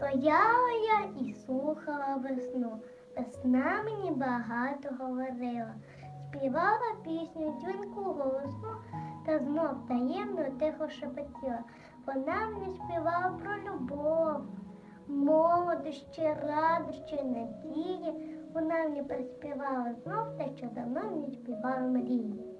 Стояла я і слухала весну. Весна мені багато говорила, співала пісню, дзвінку голосну, та знов таємно тихо шепотіла. Вона мені співала про любов, молодощі, радощі, надії. Вона мені приспівала знов те, що давно мені співала мрії.